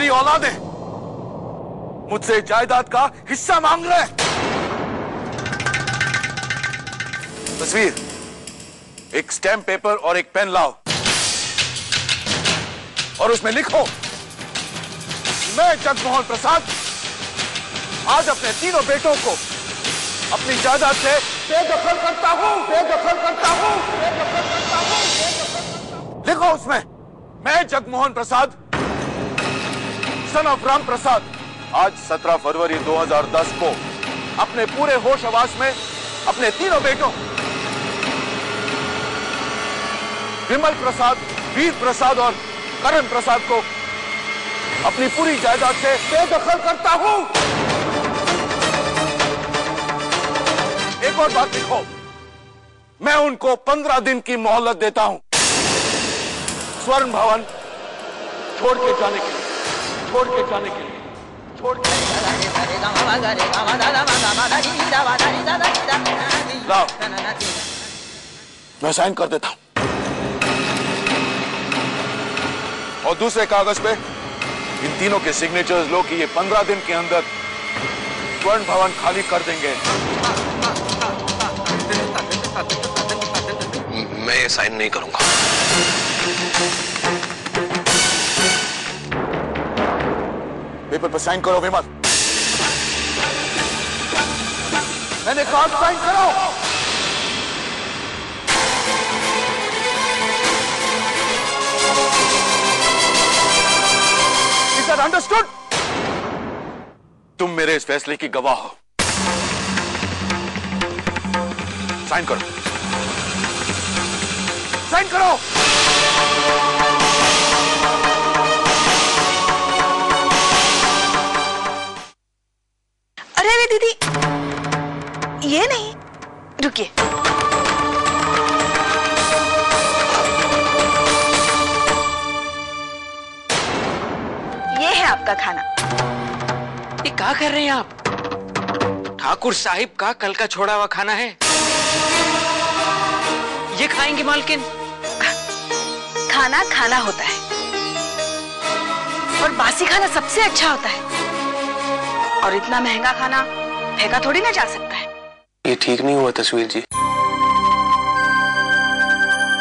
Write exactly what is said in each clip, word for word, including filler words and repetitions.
मेरी औलाद है, मुझसे जायदाद का हिस्सा मांग रहे। तस्वीर, एक स्टैम्प पेपर और एक पेन लाओ और उसमें लिखो, मैं जगमोहन प्रसाद आज अपने तीनों बेटों को अपनी जायदाद से बेदखल करता हूं, बेदखल करता हूं, बेदखल करता हूं, बेदखल करता हूं। लिखो उसमें, मैं जगमोहन प्रसाद सन ऑफ राम प्रसाद आज सत्रह फरवरी दो हज़ार दस को अपने पूरे होश आवास में अपने तीनों बेटों विमल प्रसाद, वीर प्रसाद और करण प्रसाद को अपनी पूरी जायदाद से बेदखल करता हूं। एक और बात लिखो, मैं उनको पंद्रह दिन की मोहलत देता हूं स्वर्ण भवन छोड़ के जाने के लिए, छोड़ के जाने के लिए, छोड़ के लाओ, मैं साइन कर देता हूं। और दूसरे कागज पे इन तीनों के सिग्नेचर्स लो कि ये पंद्रह दिन के अंदर स्वर्ण भवन खाली कर देंगे। मैं ये साइन नहीं करूंगा। पेपर पर साइन करो विमल। मैंने कहा साइन करो। अंडरस्टूड? तुम मेरे इस फैसले की गवाह हो। साइन करो, साइन करो। अरे अरे दीदी, ये नहीं, रुकिए। आपका खाना। ये क्या कर रहे हैं आप? ठाकुर साहिब का कल का छोड़ा हुआ खाना है, ये खाएंगे मालकिन? खाना खाना होता है और बासी खाना सबसे अच्छा होता है, और इतना महंगा खाना फेंका थोड़ी ना जा सकता है। ये ठीक नहीं हुआ तस्वीर जी।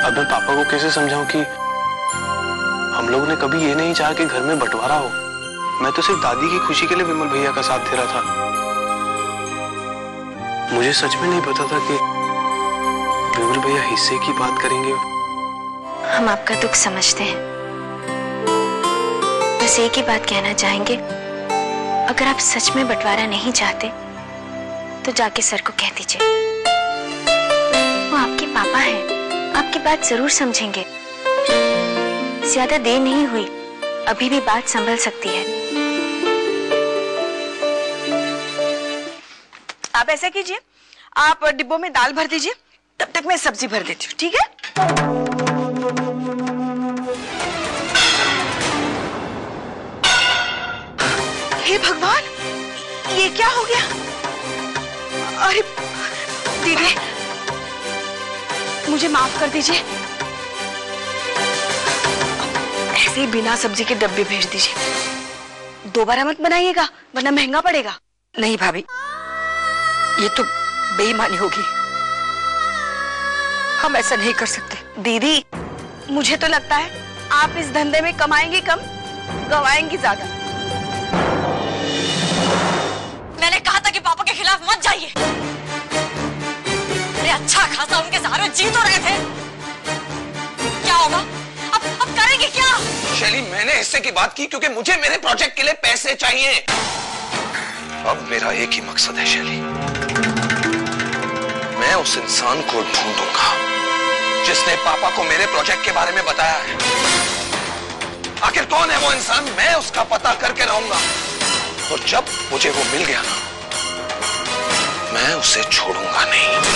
अब मैं पापा को कैसे समझाऊं कि हम लोग ने कभी ये नहीं चाहा कि घर में बंटवारा हो। मैं तो सिर्फ दादी की खुशी के लिए विमल भैया का साथ दे रहा था। मुझे सच में नहीं पता था कि विमल भैया हिस्से की बात करेंगे। हम आपका दुख समझते हैं, बस एक ही बात कहना चाहेंगे, अगर आप सच में बंटवारा नहीं चाहते तो जाके सर को कह दीजिए, वो आपके पापा हैं, आपकी बात जरूर समझेंगे। ज्यादा देर नहीं हुई, अभी भी बात संभल सकती है। आप ऐसा कीजिए, आप डिब्बों में दाल भर दीजिए, तब तक मैं सब्जी भर देती हूँ, ठीक है? हे भगवान, ये क्या हो गया? अरे दीदी, मुझे माफ कर दीजिए, ऐसे ही बिना सब्जी के डब्बे भेज दीजिए। दोबारा मत बनाइएगा, वरना महंगा पड़ेगा। नहीं भाभी, ये तो बेईमानी होगी, हम ऐसा नहीं कर सकते। दीदी, मुझे तो लगता है आप इस धंधे में कमाएंगी कम, गवाएंगी ज्यादा। मैंने कहा था कि पापा के खिलाफ मत जाइए। अरे अच्छा खासा उनके सहारे जी तो रहे थे, क्या होगा अब? अब करेंगे क्या? शैली, मैंने हिस्से की बात की क्योंकि मुझे मेरे प्रोजेक्ट के लिए पैसे चाहिए। अब मेरा एक ही मकसद है शैली, मैं उस इंसान को ढूंढूंगा जिसने पापा को मेरे प्रोजेक्ट के बारे में बताया है। आखिर कौन है वो इंसान? मैं उसका पता करके रहूंगा, और जब मुझे वो मिल गया ना, मैं उसे छोड़ूंगा नहीं।